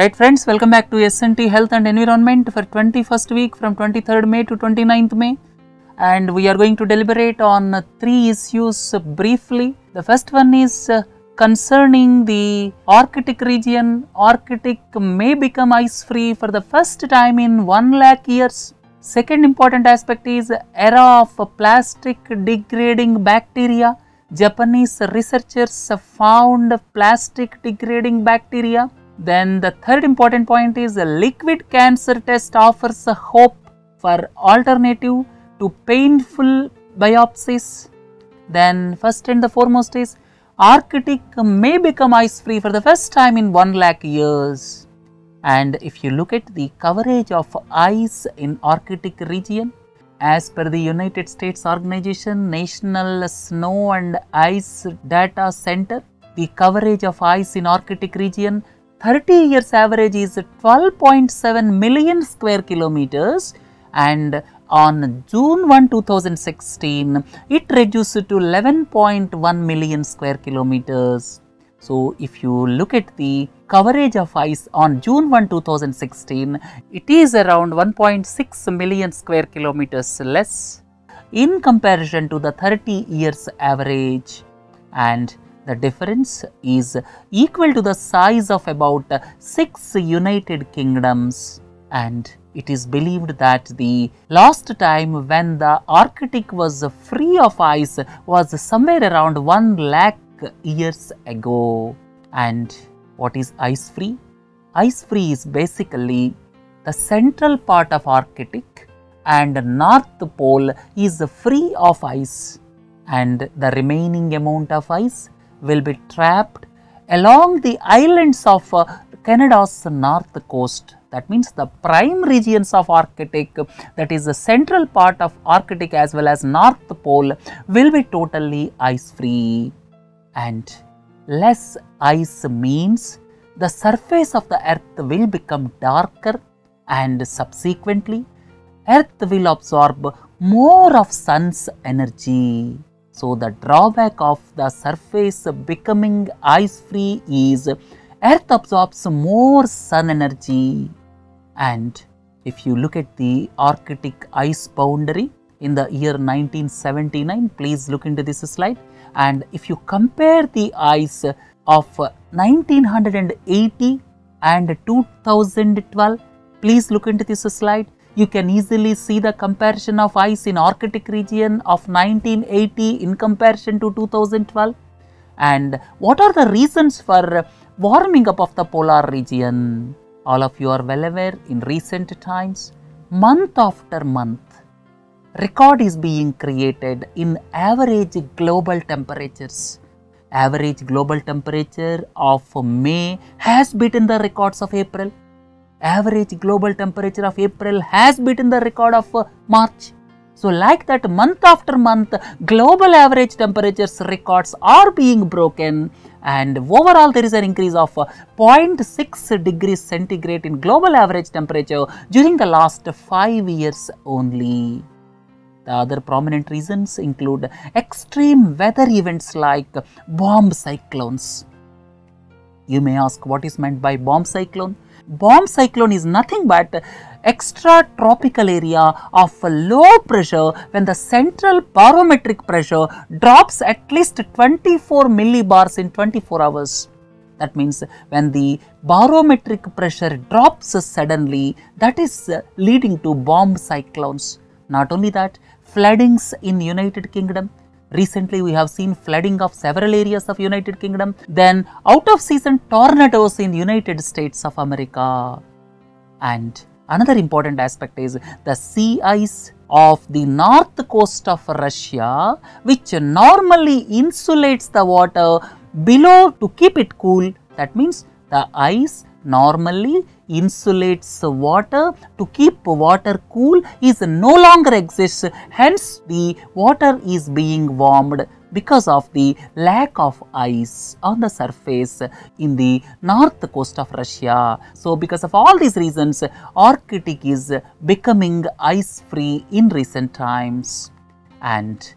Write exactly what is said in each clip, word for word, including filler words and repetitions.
Right friends, welcome back to S and T Health and Environment for twenty-first week from twenty-third May to twenty-ninth May, and we are going to deliberate on three issues briefly. The first one is concerning the Arctic region. Arctic may become ice free for the first time in one lakh years. Second important aspect is era of plastic degrading bacteria. Japanese researchers found plastic degrading bacteria. Then the third important point is the liquid cancer test offers a hope for alternative to painful biopsies. Then first and the foremost is Arctic may become ice free for the first time in one lakh years. And if you look at the coverage of ice in Arctic region, as per the United States organization National Snow and Ice Data Center, the coverage of ice in Arctic region thirty years average is twelve point seven million square kilometers, and on June first two thousand sixteen it reduced to eleven point one million square kilometers. So if you look at the coverage of ice on June first two thousand sixteen, it is around one point six million square kilometers less in comparison to the thirty years average, and the difference is equal to the size of about six United Kingdoms. And it is believed that the last time when the Arctic was free of ice was somewhere around one lakh years ago. And what is ice free? Ice free is basically the central part of Arctic, and North Pole is free of ice, and the remaining amount of ice will be trapped along the islands of uh, Canada's north coast. That means the prime regions of Arctic, that is the central part of Arctic as well as North Pole, will be totally ice free. And less ice means the surface of the earth will become darker, and subsequently earth will absorb more of sun's energy. So the drawback of the surface becoming ice free is earth absorbs more sun energy. And if you look at the Arctic ice boundary in the year nineteen seventy-nine, please look into this slide, and if you compare the ice of nineteen eighty and two thousand twelve, please look into this slide. You can easily see the comparison of ice in Arctic region of nineteen eighty in comparison to two thousand twelve. And what are the reasons for warming up of the polar region? All of you are well aware, in recent times, month after month, record is being created in average global temperatures. Average global temperature of May has beaten the records of April. Average global temperature of April has beaten the record of uh, March. So like that, month after month, global average temperatures records are being broken, and overall there is an increase of uh, zero point six degrees centigrade in global average temperature during the last five years only. The other prominent reasons include extreme weather events like bomb cyclones. You may ask, what is meant by bomb cyclone? Bomb cyclone is nothing but extra tropical area of low pressure when the central barometric pressure drops at least twenty-four millibars in twenty-four hours. That means when the barometric pressure drops suddenly, that is leading to bomb cyclones. Not only that, floodings in United Kingdom. Recently we have seen flooding of several areas of United Kingdom, then out of season tornadoes in United States of America. And another important aspect is the sea ice of the north coast of Russia, which normally insulates the water below to keep it cool. That means the ice normally insulates water to keep water cool is no longer exists, hence the water is being warmed because of the lack of ice on the surface in the north coast of Russia. So because of all these reasons, Arctic is becoming ice free in recent times. And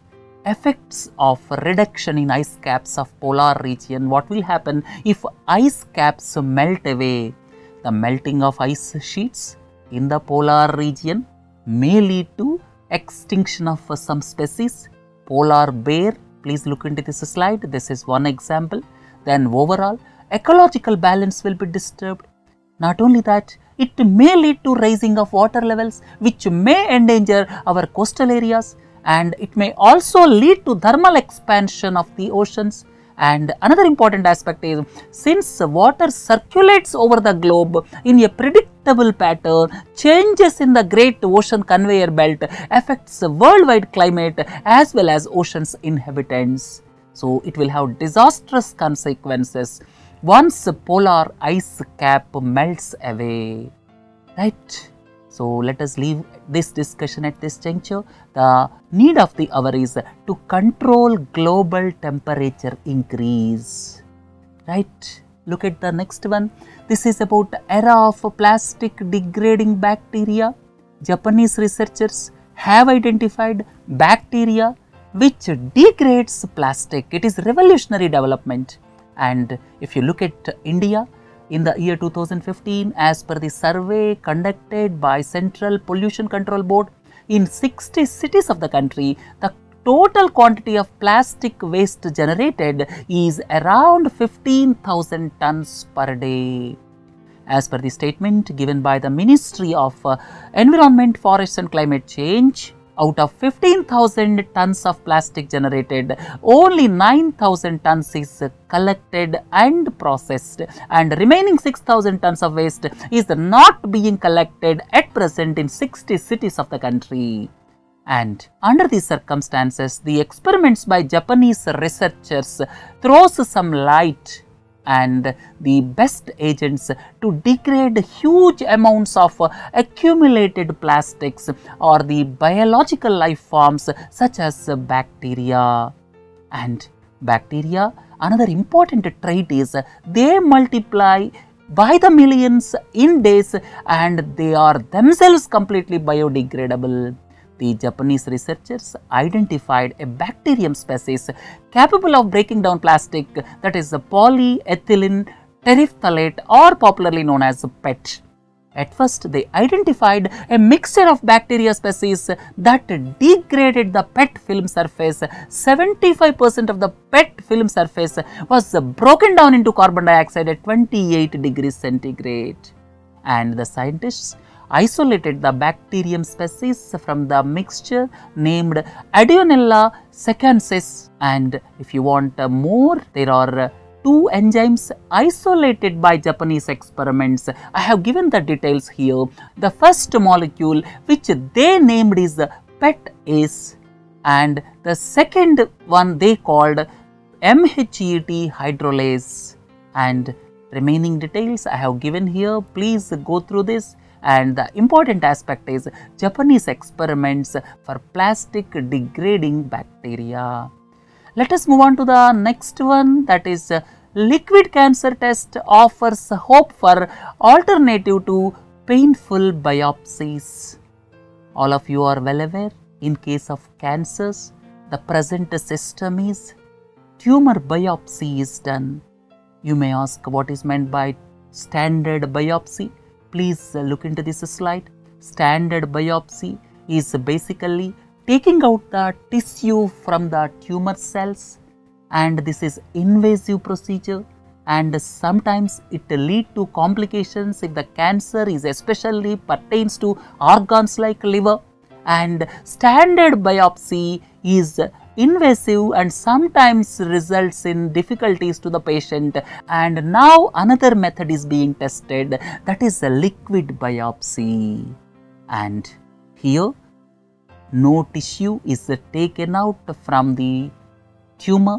effects of reduction in ice caps of polar region. What will happen if ice caps melt away? the melting of ice sheets in the polar region may lead to extinction of some species. Polar bear, please look into this slide, this is one example. Then overall ecological balance will be disturbed. Not only that, it may lead to rising of water levels, which may endanger our coastal areas, and it may also lead to thermal expansion of the oceans. And another important aspect is, since water circulates over the globe in a predictable pattern, changes in the great ocean conveyor belt affects worldwide climate as well as oceans' inhabitants. So it will have disastrous consequences once the polar ice cap melts away, right? So let us leave this discussion at this juncture. The need of the hour is to control global temperature increase, right? Look at the next one. This is about era of plastic degrading bacteria. Japanese researchers have identified bacteria which degrades plastic. It is revolutionary development. And if you look at India, in the year two thousand fifteen, as per the survey conducted by Central Pollution Control Board, in sixty cities of the country, the total quantity of plastic waste generated is around fifteen thousand tons per day. As per the statement given by the Ministry of Environment, Forests and Climate Change, out of fifteen thousand tons of plastic generated, only nine thousand tons is collected and processed, and remaining six thousand tons of waste is not being collected at present in sixty cities of the country. And under these circumstances, the experiments by Japanese researchers throws some light and the best agents to degrade huge amounts of accumulated plastics or the biological life forms such as bacteria. And bacteria, another important trait is they multiply by the millions in days and they are themselves completely biodegradable. The Japanese researchers identified a bacterium species capable of breaking down plastic, that is the polyethylene terephthalate, or popularly known as PET. At first, they identified a mixture of bacteria species that degraded the PET film surface. seventy-five percent of the PET film surface was broken down into carbon dioxide at twenty-eight degrees centigrade. And the scientists isolated the bacterium species from the mixture named Ideonella sakaiensis. And if you want more, there are two enzymes isolated by Japanese experiments. I have given the details here. The first molecule, which they named, is petase, and the second one they called M H E T hydrolase. And remaining details I have given here. Please go through this. And the important aspect is Japanese experiments for plastic degrading bacteria. Let us move on to the next one, that is liquid cancer test offers hope for alternative to painful biopsies. All of you are well aware, in case of cancers, the present system is tumor biopsy is done. You may ask what is meant by standard biopsy. Please look into this slide. Standard biopsy is basically taking out the tissue from the tumor cells, and this is invasive procedure, and sometimes it leads to complications if the cancer is especially pertains to organs like liver. And standard biopsy is invasive and sometimes results in difficulties to the patient. And now another method is being tested, that is a liquid biopsy. And here no tissue is taken out from the tumor.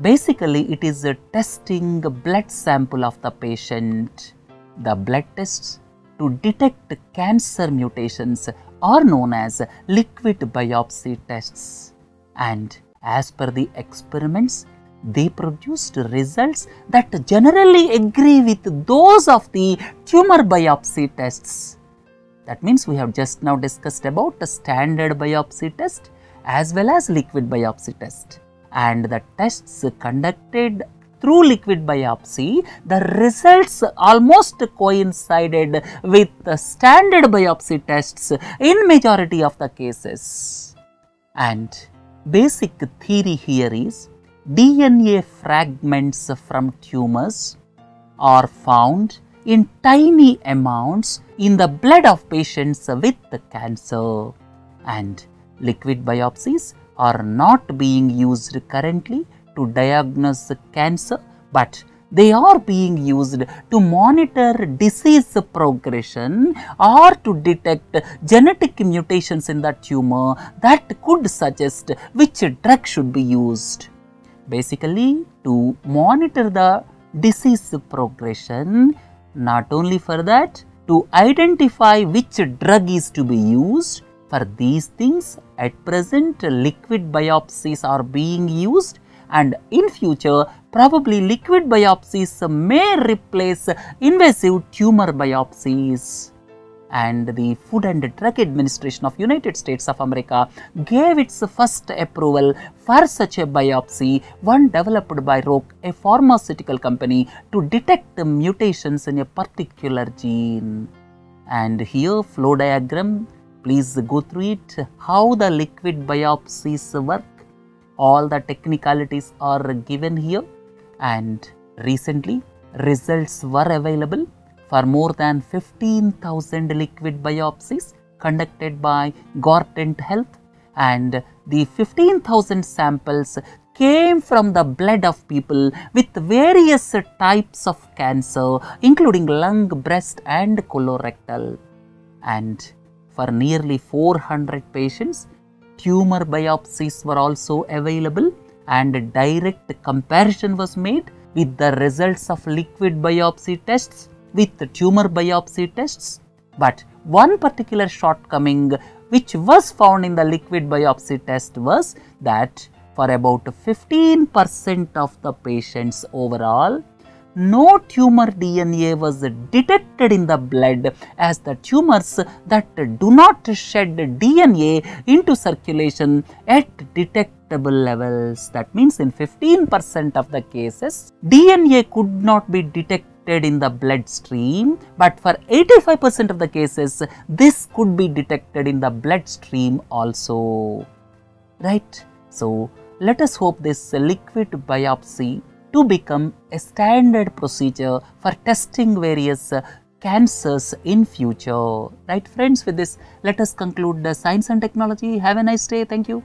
Basically it is testing blood sample of the patient. The blood tests to detect cancer mutations are known as liquid biopsy tests. And as per the experiments, they produced results that generally agree with those of the tumor biopsy tests. That means we have just now discussed about the standard biopsy test as well as liquid biopsy test. And the tests conducted through liquid biopsy, the results almost coincided with the standard biopsy tests in majority of the cases. And basic theory here is D N A fragments from tumors are found in tiny amounts in the blood of patients with cancer, and liquid biopsies are not being used currently to diagnose cancer, but they are being used to monitor disease progression or to detect genetic mutations in the tumor that could suggest which drug should be used. Basically, to monitor the disease progression, not only for that, to identify which drug is to be used. For these things, at present liquid biopsies are being used, and in future probably liquid biopsies may replace invasive tumor biopsies. And the Food and Drug Administration of United States of America gave its first approval for such a biopsy, one developed by Roche, a pharmaceutical company, to detect mutations in a particular gene. And here flow diagram, please go through it, how the liquid biopsies work. All the technicalities are given here, and recently results were available for more than fifteen thousand liquid biopsies conducted by Gortent Health, and the fifteen thousand samples came from the blood of people with various types of cancer, including lung, breast and colorectal. And for nearly four hundred patients, tumor biopsies were also available, and a direct comparison was made with the results of liquid biopsy tests with the tumor biopsy tests. But one particular shortcoming which was found in the liquid biopsy test was that for about fifteen percent of the patients overall, no tumor D N A was detected in the blood, as the tumors that do not shed D N A into circulation at detectable levels. That means in fifteen percent of the cases, D N A could not be detected in the bloodstream, but for eighty-five percent of the cases, this could be detected in the bloodstream also, right? So let us hope this liquid biopsy to become a standard procedure for testing various uh, cancers in future. Right friends, with this let us conclude the Science and Technology. Have a nice day. Thank you.